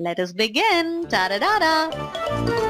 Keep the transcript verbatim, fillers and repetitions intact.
Let us begin! Tada-Dada!